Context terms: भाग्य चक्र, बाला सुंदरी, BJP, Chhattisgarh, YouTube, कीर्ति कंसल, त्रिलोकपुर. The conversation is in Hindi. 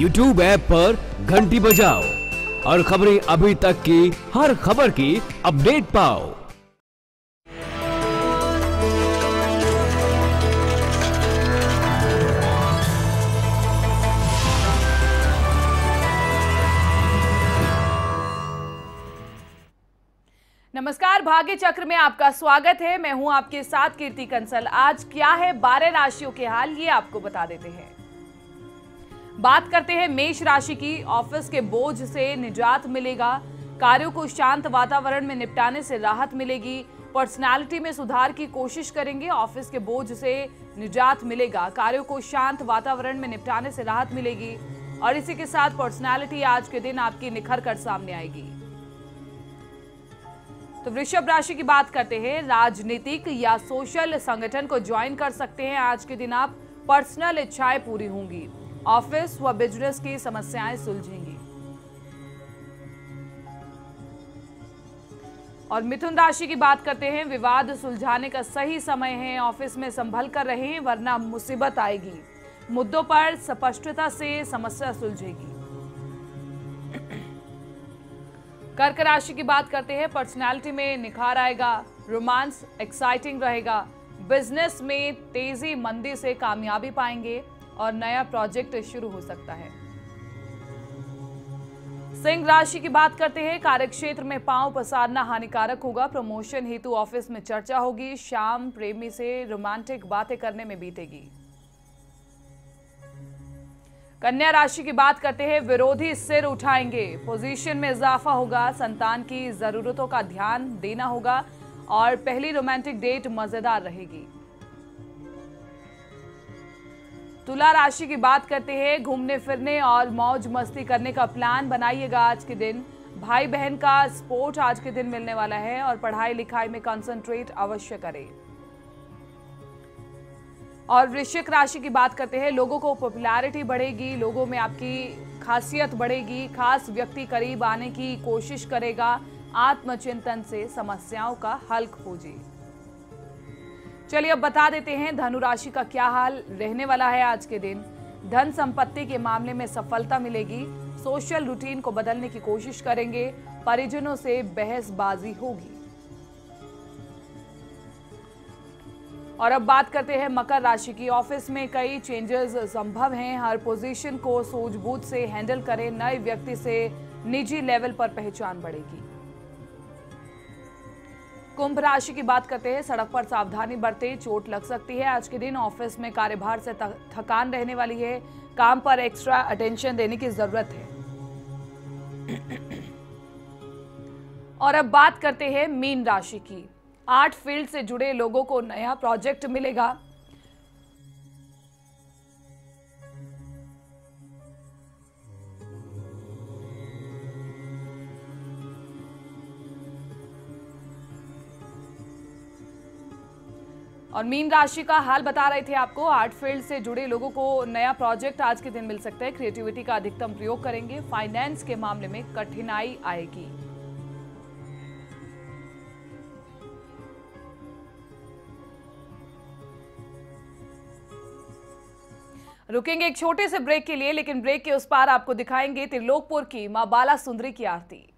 YouTube ऐप पर घंटी बजाओ और खबरें अभी तक की हर खबर की अपडेट पाओ। नमस्कार, भाग्य चक्र में आपका स्वागत है। मैं हूं आपके साथ कीर्ति कंसल। आज क्या है 12 राशियों के हाल, ये आपको बता देते हैं। बात करते हैं मेष राशि की। ऑफिस के बोझ से निजात मिलेगा। कार्यों को शांत वातावरण में निपटाने से राहत मिलेगी। पर्सनालिटी में सुधार की कोशिश करेंगे। ऑफिस के बोझ से निजात मिलेगा। कार्यों को शांत वातावरण में निपटाने से राहत मिलेगी और इसी के साथ पर्सनालिटी आज के दिन आपकी निखर कर सामने आएगी। तो वृषभ राशि की बात करते हैं। राजनीतिक या सोशल संगठन को ज्वाइन कर सकते हैं। आज के दिन आप पर्सनल इच्छाएं पूरी होंगी। ऑफिस व बिजनेस की समस्याएं सुलझेंगी। और मिथुन राशि की बात करते हैं। विवाद सुलझाने का सही समय है। ऑफिस में संभल कर रहें वरना मुसीबत आएगी। मुद्दों पर स्पष्टता से समस्या सुलझेगी। कर्क राशि की बात करते हैं। पर्सनालिटी में निखार आएगा। रोमांस एक्साइटिंग रहेगा। बिजनेस में तेजी मंदी से कामयाबी पाएंगे और नया प्रोजेक्ट शुरू हो सकता है। सिंह राशि की बात करते हैं। कार्यक्षेत्र में पांव पसारना हानिकारक होगा। प्रमोशन हेतु ऑफिस में चर्चा होगी। शाम प्रेमी से रोमांटिक बातें करने में बीतेगी। कन्या राशि की बात करते हैं। विरोधी सिर उठाएंगे। पोजीशन में इजाफा होगा। संतान की जरूरतों का ध्यान देना होगा और पहली रोमांटिक डेट मजेदार रहेगी। तुला राशि की बात करते हैं। घूमने फिरने और मौज मस्ती करने का प्लान बनाइएगा। आज के दिन भाई बहन का सपोर्ट आज के दिन मिलने वाला है और पढ़ाई लिखाई में कंसंट्रेट अवश्य करें। और वृश्चिक राशि की बात करते हैं। लोगों को पॉपुलैरिटी बढ़ेगी। लोगों में आपकी खासियत बढ़ेगी। खास व्यक्ति करीब आने की कोशिश करेगा। आत्मचिंतन से समस्याओं का हल खोजें। चलिए अब बता देते हैं धनु राशि का क्या हाल रहने वाला है आज के दिन। धन संपत्ति के मामले में सफलता मिलेगी। सोशल रूटीन को बदलने की कोशिश करेंगे। परिजनों से बहसबाजी होगी। और अब बात करते हैं मकर राशि की। ऑफिस में कई चेंजेस संभव हैं। हर पोजीशन को सूझबूझ से हैंडल करें। नए व्यक्ति से निजी लेवल पर पहचान बढ़ेगी। कुंभ राशि की बात करते हैं। सड़क पर सावधानी बरतें, चोट लग सकती है। आज के दिन ऑफिस में कार्यभार से थकान रहने वाली है। काम पर एक्स्ट्रा अटेंशन देने की जरूरत है। और अब बात करते हैं मीन राशि की। आर्ट फील्ड से जुड़े लोगों को नया प्रोजेक्ट मिलेगा। और मीन राशि का हाल बता रहे थे आपको। आर्ट फील्ड से जुड़े लोगों को नया प्रोजेक्ट आज के दिन मिल सकता है। क्रिएटिविटी का अधिकतम प्रयोग करेंगे। फाइनेंस के मामले में कठिनाई आएगी। रुकेंगे एक छोटे से ब्रेक के लिए, लेकिन ब्रेक के उस पार आपको दिखाएंगे त्रिलोकपुर की मां बाला सुंदरी की आरती।